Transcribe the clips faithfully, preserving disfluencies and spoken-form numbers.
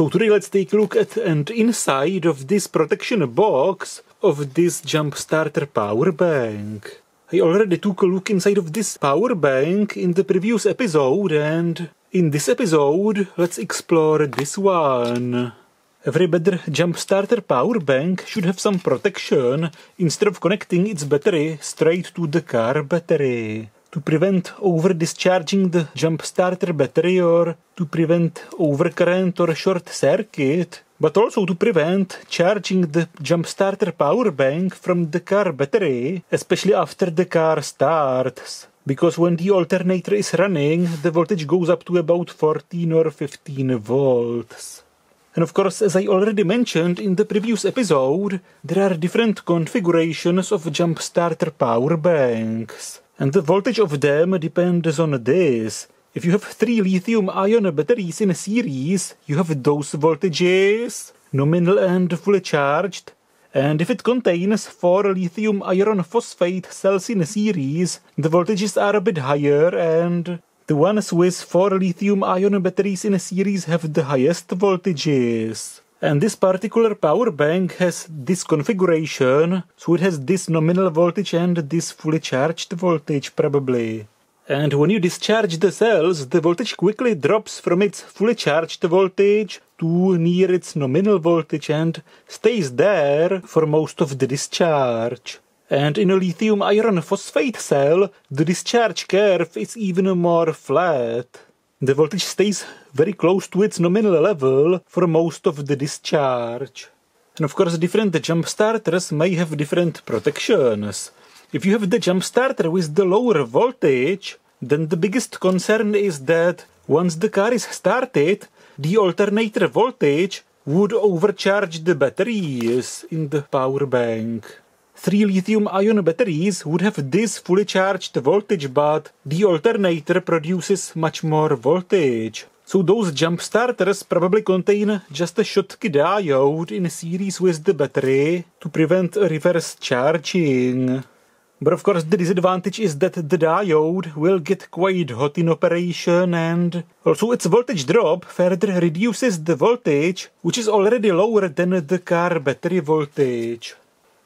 So today let's take a look at and inside of this protection box of this jump starter power bank. I already took a look inside of this power bank in the previous episode, and in this episode let's explore this one. Every better jump starter power bank should have some protection instead of connecting its battery straight to the car battery. To prevent over discharging the jump starter battery, or to prevent overcurrent or short circuit, but also to prevent charging the jump starter power bank from the car battery, especially after the car starts. Because when the alternator is running, the voltage goes up to about fourteen or fifteen volts. And of course, as I already mentioned in the previous episode, there are different configurations of jump starter power banks. And the voltage of them depends on this. If you have three lithium-ion batteries in a series, you have those voltages, nominal and fully charged. And if it contains four lithium iron phosphate cells in a series, the voltages are a bit higher, and the ones with four lithium-ion batteries in a series have the highest voltages. And this particular power bank has this configuration, so it has this nominal voltage and this fully charged voltage probably. And when you discharge the cells, the voltage quickly drops from its fully charged voltage to near its nominal voltage and stays there for most of the discharge. And in a lithium iron phosphate cell, the discharge curve is even more flat. The voltage stays very close to its nominal level for most of the discharge. And of course, different jump starters may have different protections. If you have the jump starter with the lower voltage, then the biggest concern is that once the car is started, the alternator voltage would overcharge the batteries in the power bank. Three lithium-ion batteries would have this fully charged voltage, but the alternator produces much more voltage. So those jump starters probably contain just a Schottky diode in a series with the battery to prevent a reverse charging. But of course the disadvantage is that the diode will get quite hot in operation, and also its voltage drop further reduces the voltage, which is already lower than the car battery voltage.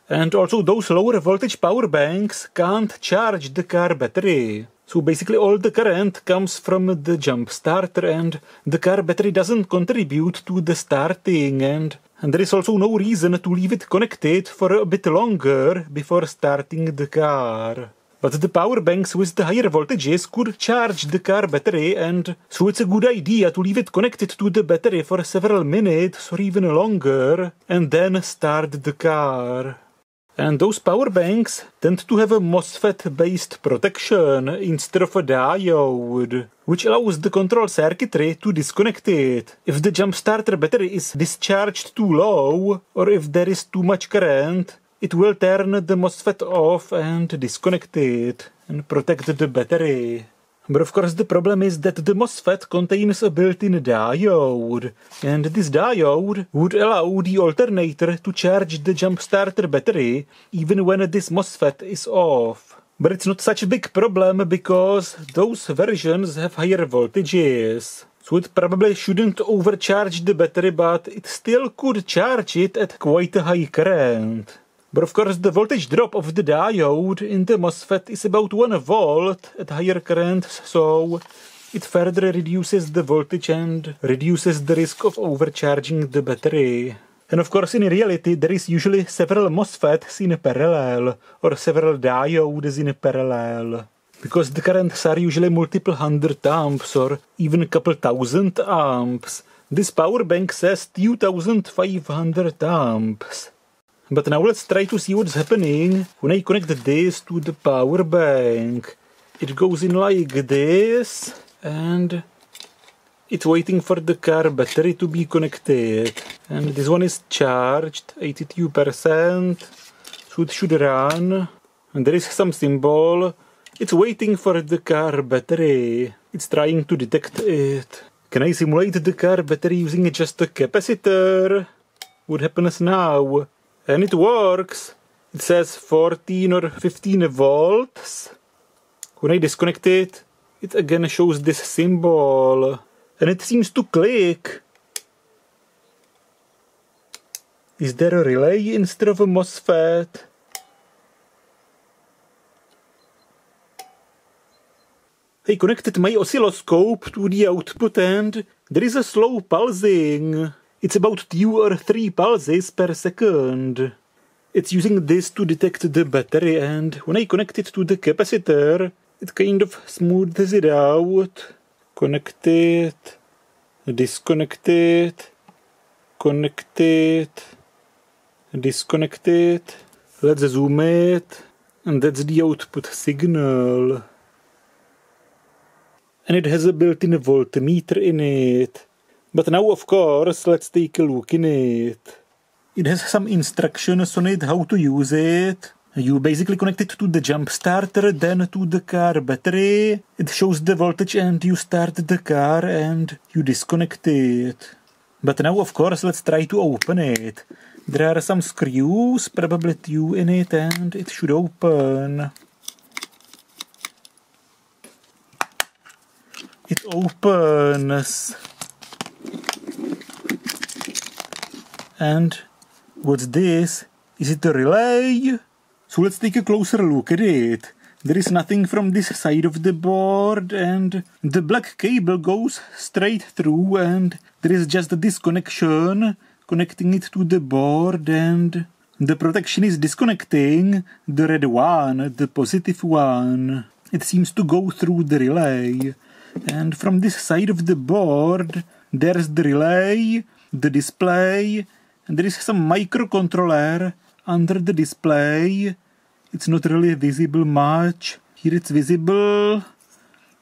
And also those lower voltage power banks can't charge the car battery. So basically all the current comes from the jump starter, and the car battery doesn't contribute to the starting, and, and there is also no reason to leave it connected for a bit longer before starting the car. But the power banks with the higher voltages could charge the car battery, and so it's a good idea to leave it connected to the battery for several minutes or even longer, and then start the car. And those power banks tend to have a MOSFET-based protection instead of a diode, which allows the control circuitry to disconnect it if the jump starter battery is discharged too low, or if there is too much current. It will turn the MOSFET off and disconnect it and protect the battery. But of course the problem is that the MOSFET contains a built-in diode, and this diode would allow the alternator to charge the jump starter battery even when this MOSFET is off. But it's not such a big problem because those versions have higher voltages. So it probably shouldn't overcharge the battery, but it still could charge it at quite a high current. But of course the voltage drop of the diode in the MOSFET is about one volt at higher currents, so it further reduces the voltage and reduces the risk of overcharging the battery. And of course in reality there is usually several MOSFETs in parallel, or several diodes in parallel, because the currents are usually multiple hundred amps or even a couple thousand amps. This power bank says two thousand five hundred amps. But now let's try to see what's happening when I connect this to the power bank. It goes in like this, and it's waiting for the car battery to be connected. And this one is charged, eighty-two percent, so it should run. And there is some symbol. It's waiting for the car battery. It's trying to detect it. Can I simulate the car battery using just a capacitor? What happens now? And it works. It says fourteen or fifteen volts. When I disconnect it, it again shows this symbol. And it seems to click. Is there a relay instead of a MOSFET? I connected my oscilloscope to the output and there is a slow pulsing. It's about two or three pulses per second. It's using this to detect the battery, and when I connect it to the capacitor, it kind of smooths it out. Connect it, disconnect it, connect it, disconnect it. Let's zoom it, and that's the output signal. And it has a built-in voltmeter in it. But now, of course, let's take a look in it. It has some instructions on it, how to use it. You basically connect it to the jump starter, then to the car battery. It shows the voltage and you start the car and you disconnect it. But now, of course, let's try to open it. There are some screws, probably two in it, and it should open. It opens. And what's this? Is it a relay? So let's take a closer look at it. There is nothing from this side of the board, and the black cable goes straight through, and there is just this connection connecting it to the board, and the protection is disconnecting the red one, the positive one. It seems to go through the relay. And from this side of the board, there's the relay, the display, and there is some microcontroller under the display. It's not really visible much. Here it's visible.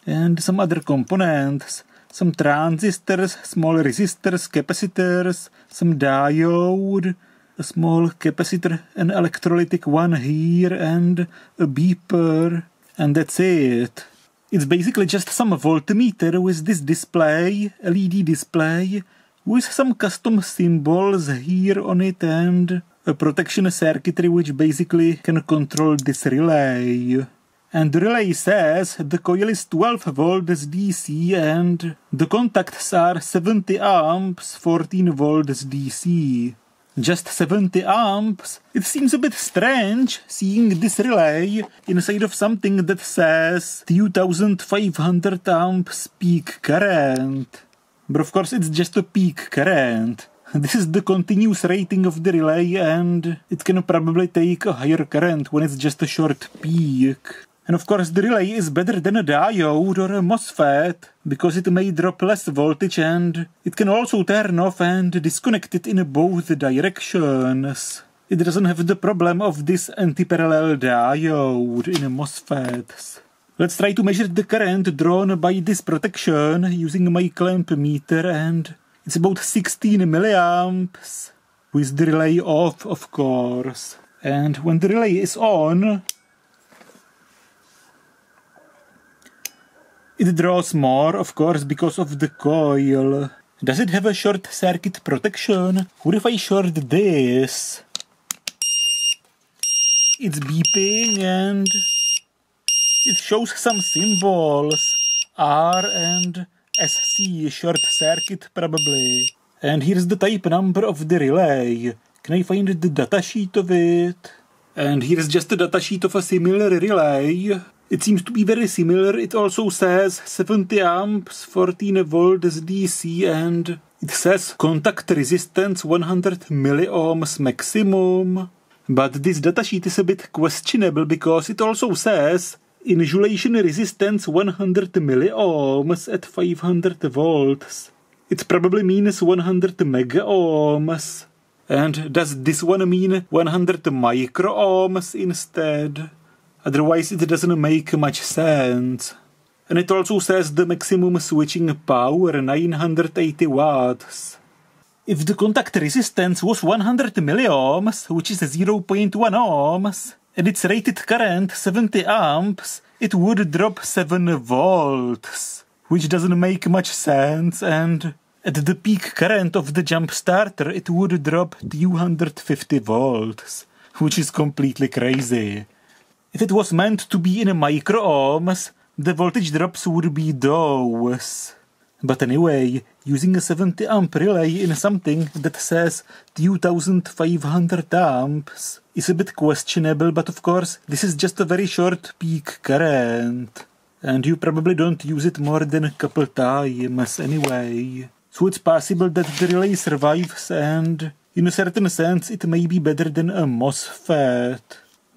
And some other components. Some transistors, small resistors, capacitors, some diode, a small capacitor, an electrolytic one here, and a beeper. And that's it. It's basically just some voltmeter with this display, L E D display, with some custom symbols here on it, and a protection circuitry which basically can control this relay. And the relay says the coil is twelve volts D C and the contacts are seventy amps, fourteen volts D C. Just seventy amps? It seems a bit strange seeing this relay inside of something that says two thousand five hundred amps peak current. But of course it's just a peak current. This is the continuous rating of the relay, and it can probably take a higher current when it's just a short peak. And of course the relay is better than a diode or a MOSFET, because it may drop less voltage and it can also turn off and disconnect it in both directions. It doesn't have the problem of this anti-parallel diode in MOSFETs. Let's try to measure the current drawn by this protection using my clamp meter, and it's about sixteen milliamps, with the relay off, of course. And when the relay is on, it draws more, of course, because of the coil. Does it have a short circuit protection? What if I short this? It's beeping and it shows some symbols, R and S C, short circuit probably. And here's the type number of the relay. Can I find the data sheet of it? And here's just a data sheet of a similar relay. It seems to be very similar. It also says seventy amps, fourteen volts D C, and it says contact resistance one hundred milliohms maximum. But this datasheet is a bit questionable because it also says insulation resistance one hundred milliohms at five hundred volts. It probably means one hundred megaohms. And does this one mean one hundred microohms instead? Otherwise it doesn't make much sense. And it also says the maximum switching power, nine hundred eighty watts. If the contact resistance was one hundred milliohms, which is zero point one ohms, and its rated current seventy amps, it would drop seven volts, which doesn't make much sense, and at the peak current of the jump starter it would drop two hundred fifty volts, which is completely crazy. If it was meant to be in microohms, the voltage drops would be those. But anyway, using a seventy amp relay in something that says two thousand five hundred amps is a bit questionable, but of course this is just a very short peak current. And you probably don't use it more than a couple times anyway. So it's possible that the relay survives and, in a certain sense, it may be better than a MOSFET.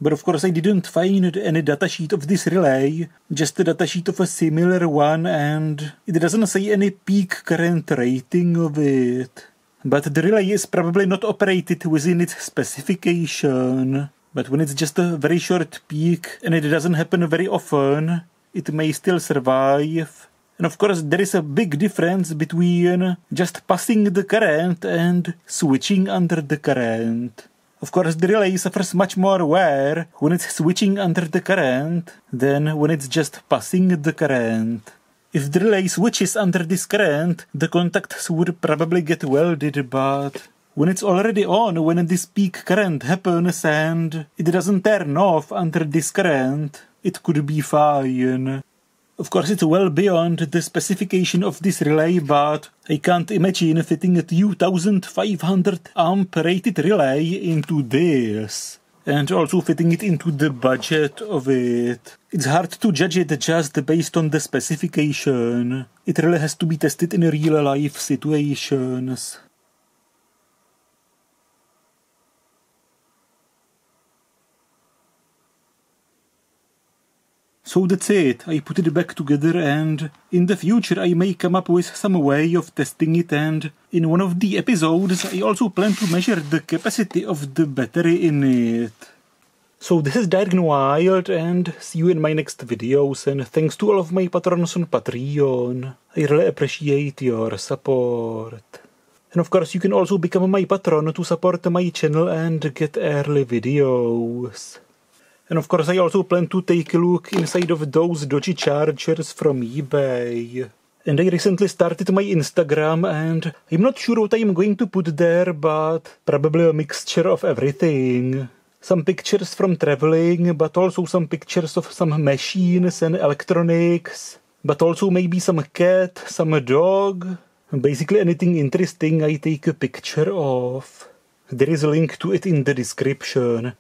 But of course I didn't find any datasheet of this relay, just a datasheet of a similar one, and it doesn't say any peak current rating of it. But the relay is probably not operated within its specification. But when it's just a very short peak, and it doesn't happen very often, it may still survive. And of course there is a big difference between just passing the current and switching under the current. Of course the relay suffers much more wear when it's switching under the current than when it's just passing the current. If the relay switches under this current, the contacts would probably get welded, but when it's already on, when this peak current happens and it doesn't turn off under this current, it could be fine. Of course it's well beyond the specification of this relay, but I can't imagine fitting a two thousand five hundred amp rated relay into this. And also fitting it into the budget of it. It's hard to judge it just based on the specification. It really has to be tested in real life situations. So that's it, I put it back together, and in the future I may come up with some way of testing it, and in one of the episodes I also plan to measure the capacity of the battery in it. So this is DiodeGoneWild, and see you in my next videos, and thanks to all of my patrons on Patreon. I really appreciate your support. And of course you can also become my patron to support my channel and get early videos. And of course I also plan to take a look inside of those dodgy chargers from eBay. And I recently started my Instagram, and I'm not sure what I'm going to put there, but probably a mixture of everything. Some pictures from traveling, but also some pictures of some machines and electronics, but also maybe some cat, some dog. Basically anything interesting I take a picture of. There is a link to it in the description.